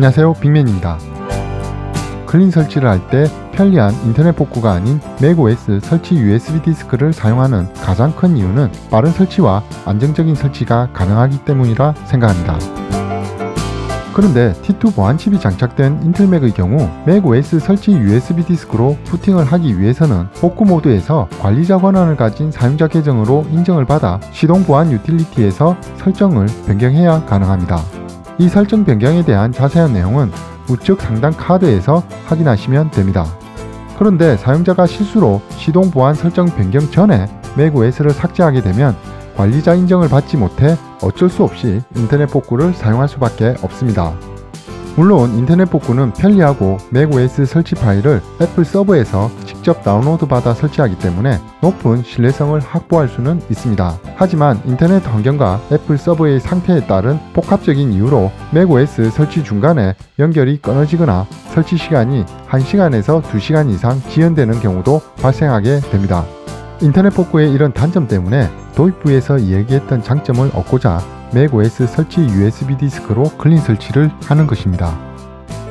안녕하세요, 빅맨입니다. 클린 설치를 할 때 편리한 인터넷 복구가 아닌 macOS 설치 USB 디스크를 사용하는 가장 큰 이유는 빠른 설치와 안정적인 설치가 가능하기 때문이라 생각합니다. 그런데 T2 보안칩이 장착된 인텔 맥의 경우 macOS 설치 USB 디스크로 부팅을 하기 위해서는 복구 모드에서 관리자 권한을 가진 사용자 계정으로 인정을 받아 시동 보안 유틸리티에서 설정을 변경해야 가능합니다. 이 설정 변경에 대한 자세한 내용은 우측 상단 카드에서 확인하시면 됩니다. 그런데 사용자가 실수로 시동 보안 설정 변경 전에 macOS를 삭제하게 되면 관리자 인정을 받지 못해 어쩔 수 없이 인터넷 복구를 사용할 수밖에 없습니다. 물론 인터넷 복구는 편리하고 macOS 설치 파일을 애플 서버에서 직접 다운로드 받아 설치하기 때문에 높은 신뢰성을 확보할 수는 있습니다. 하지만 인터넷 환경과 애플 서버의 상태에 따른 복합적인 이유로 macOS 설치 중간에 연결이 끊어지거나 설치 시간이 1시간에서 2시간 이상 지연되는 경우도 발생하게 됩니다. 인터넷 복구의 이런 단점 때문에 도입부에서 이야기했던 장점을 얻고자 macOS 설치 USB 디스크로 클린 설치를 하는 것입니다.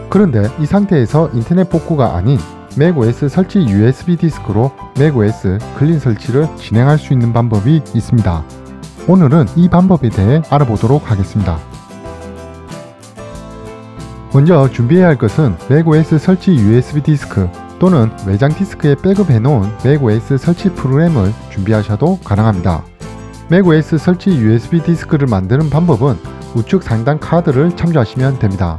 그런데 이 상태에서 인터넷 복구가 아닌 macOS 설치 USB 디스크로 macOS 클린 설치를 진행할 수 있는 방법이 있습니다. 오늘은 이 방법에 대해 알아보도록 하겠습니다. 먼저 준비해야 할 것은 macOS 설치 USB 디스크 또는 외장 디스크에 백업해 놓은 macOS 설치 프로그램을 준비하셔도 가능합니다. macOS 설치 USB 디스크를 만드는 방법은 우측 상단 카드를 참조하시면 됩니다.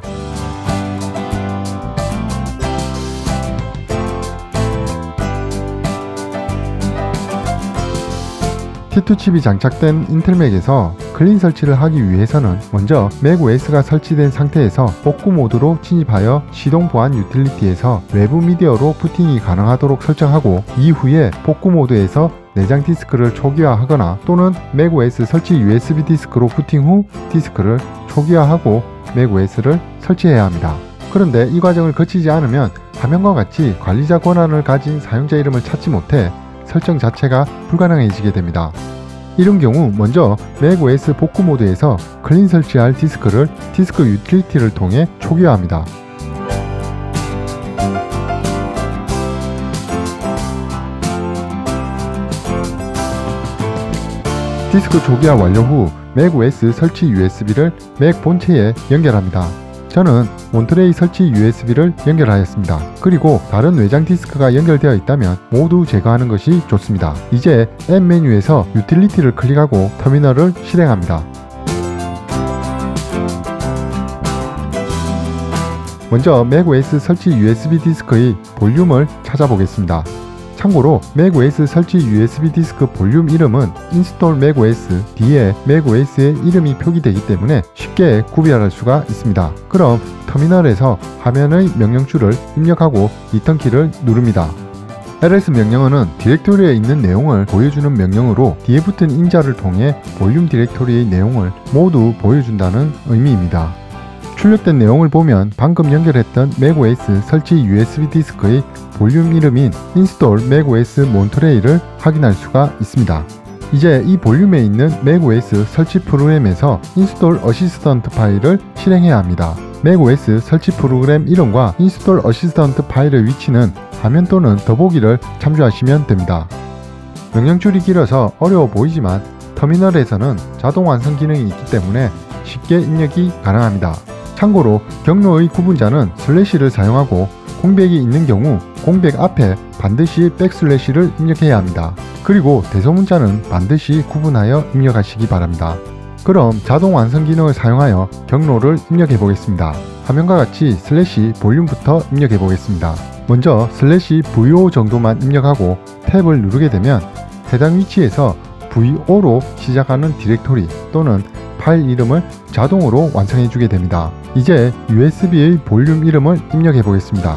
T2 칩이 장착된 인텔 맥에서 클린 설치를 하기 위해서는 먼저 macOS가 설치된 상태에서 복구 모드로 진입하여 시동 보안 유틸리티에서 외부 미디어로 부팅이 가능하도록 설정하고 이후에 복구 모드에서 내장 디스크를 초기화하거나 또는 macOS 설치 USB 디스크로 부팅 후 디스크를 초기화하고 macOS를 설치해야 합니다. 그런데 이 과정을 거치지 않으면 화면과 같이 관리자 권한을 가진 사용자 이름을 찾지 못해 설정 자체가 불가능해지게 됩니다. 이런 경우 먼저 macOS 복구 모드에서 클린 설치할 디스크를 디스크 유틸리티를 통해 초기화합니다. 디스크 초기화 완료 후 macOS 설치 USB를 맥 본체에 연결합니다. 저는 몬트레이 설치 USB를 연결하였습니다. 그리고 다른 외장 디스크가 연결되어 있다면 모두 제거하는 것이 좋습니다. 이제 앱 메뉴에서 유틸리티를 클릭하고 터미널을 실행합니다. 먼저 macOS 설치 USB 디스크의 볼륨을 찾아보겠습니다. 참고로 macOS 설치 USB 디스크 볼륨 이름은 Install macOS 뒤에 macOS의 이름이 표기되기 때문에 쉽게 구별할 수가 있습니다. 그럼 터미널에서 화면의 명령줄을 입력하고 리턴키를 누릅니다. ls 명령어는 디렉토리에 있는 내용을 보여주는 명령으로 뒤에 붙은 인자를 통해 볼륨 디렉토리의 내용을 모두 보여준다는 의미입니다. 출력된 내용을 보면 방금 연결했던 macOS 설치 USB 디스크의 볼륨 이름인 Install macOS Monterey를 확인할 수가 있습니다. 이제 이 볼륨에 있는 macOS 설치 프로그램에서 Install Assistant 파일을 실행해야 합니다. macOS 설치 프로그램 이름과 Install Assistant 파일의 위치는 화면 또는 더보기를 참조하시면 됩니다. 명령줄이 길어서 어려워 보이지만 터미널에서는 자동 완성 기능이 있기 때문에 쉽게 입력이 가능합니다. 참고로 경로의 구분자는 슬래시를 사용하고 공백이 있는 경우 공백 앞에 반드시 백슬래시를 입력해야 합니다. 그리고 대소문자는 반드시 구분하여 입력하시기 바랍니다. 그럼 자동 완성 기능을 사용하여 경로를 입력해 보겠습니다. 화면과 같이 슬래시 볼륨부터 입력해 보겠습니다. 먼저 슬래시 VO 정도만 입력하고 탭을 누르게 되면 해당 위치에서 VO로 시작하는 디렉토리 또는 파일 이름을 자동으로 완성해 주게 됩니다. 이제 USB의 볼륨 이름을 입력해 보겠습니다.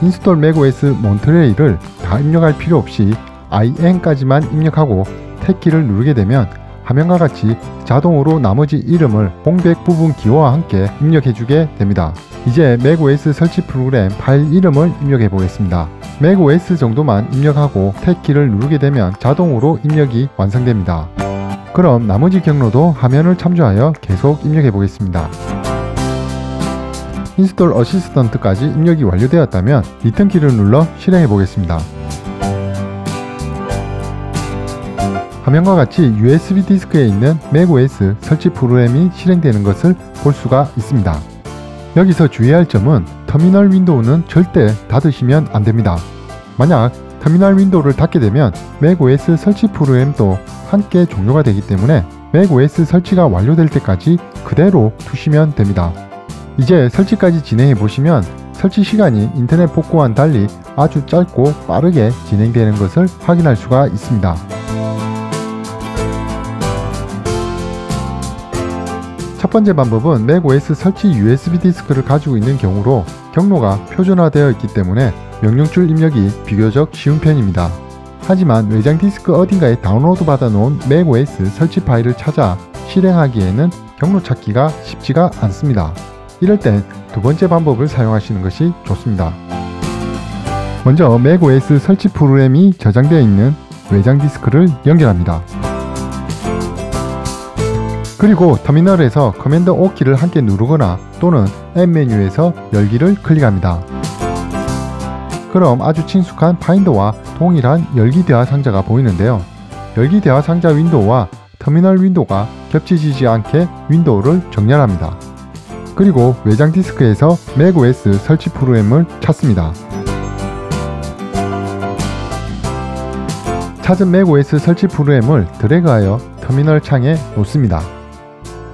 Install macOS Monterey를 다 입력할 필요 없이 IN까지만 입력하고 탭키를 누르게 되면 화면과 같이 자동으로 나머지 이름을 공백 부분 기호와 함께 입력해 주게 됩니다. 이제 macOS 설치 프로그램 파일 이름을 입력해 보겠습니다. macOS 정도만 입력하고 탭키를 누르게 되면 자동으로 입력이 완성됩니다. 그럼 나머지 경로도 화면을 참조하여 계속 입력해 보겠습니다. 인스톨 어시스턴트까지 입력이 완료되었다면 리턴 키를 눌러 실행해 보겠습니다. 화면과 같이 USB 디스크에 있는 macOS 설치 프로그램이 실행되는 것을 볼 수가 있습니다. 여기서 주의할 점은 터미널 윈도우는 절대 닫으시면 안됩니다. 만약 터미널 윈도우를 닫게 되면 macOS 설치 프로그램도 함께 종료가 되기 때문에 macOS 설치가 완료될 때까지 그대로 두시면 됩니다. 이제 설치까지 진행해 보시면 설치 시간이 인터넷 복구와는 달리 아주 짧고 빠르게 진행되는 것을 확인할 수가 있습니다. 첫 번째 방법은 macOS 설치 USB 디스크를 가지고 있는 경우로 경로가 표준화되어 있기 때문에 명령줄 입력이 비교적 쉬운 편입니다. 하지만 외장 디스크 어딘가에 다운로드 받아놓은 macOS 설치 파일을 찾아 실행하기에는 경로 찾기가 쉽지가 않습니다. 이럴 땐 두 번째 방법을 사용하시는 것이 좋습니다. 먼저 macOS 설치 프로그램이 저장되어 있는 외장 디스크를 연결합니다. 그리고 터미널에서 커맨드 O 키를 함께 누르거나 또는 앱 메뉴에서 열기를 클릭합니다. 그럼 아주 친숙한 파인더와 동일한 열기 대화 상자가 보이는데요. 열기 대화 상자 윈도우와 터미널 윈도우가 겹치지 않게 윈도우를 정렬합니다. 그리고 외장 디스크에서 macOS 설치 프로그램을 찾습니다. 찾은 macOS 설치 프로그램을 드래그하여 터미널 창에 놓습니다.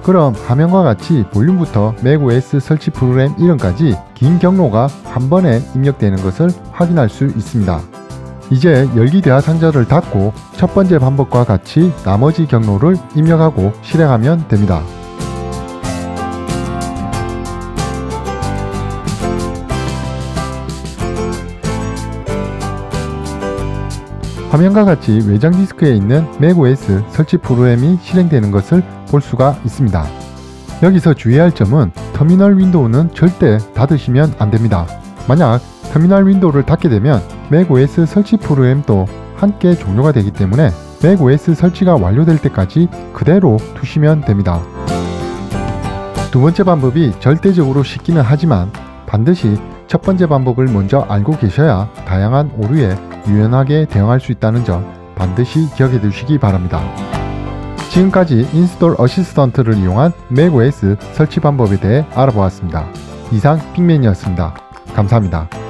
그럼 화면과 같이 볼륨부터 macOS 설치 프로그램 이름까지 긴 경로가 한 번에 입력되는 것을 확인할 수 있습니다. 이제 열기 대화 상자를 닫고 첫 번째 방법과 같이 나머지 경로를 입력하고 실행하면 됩니다. 화면과 같이 외장 디스크에 있는 macOS 설치 프로그램이 실행되는 것을 볼 수가 있습니다. 여기서 주의할 점은 터미널 윈도우는 절대 닫으시면 안됩니다. 만약 터미널 윈도우를 닫게 되면 macOS 설치 프로그램도 함께 종료가 되기 때문에 macOS 설치가 완료될 때까지 그대로 두시면 됩니다. 두 번째 방법이 절대적으로 쉽기는 하지만 반드시 첫 번째 방법을 먼저 알고 계셔야 다양한 오류에 유연하게 대응할 수 있다는 점 반드시 기억해 두시기 바랍니다. 지금까지 인스톨 어시스턴트를 이용한 macOS 설치 방법에 대해 알아보았습니다. 이상 빅맨이었습니다. 감사합니다.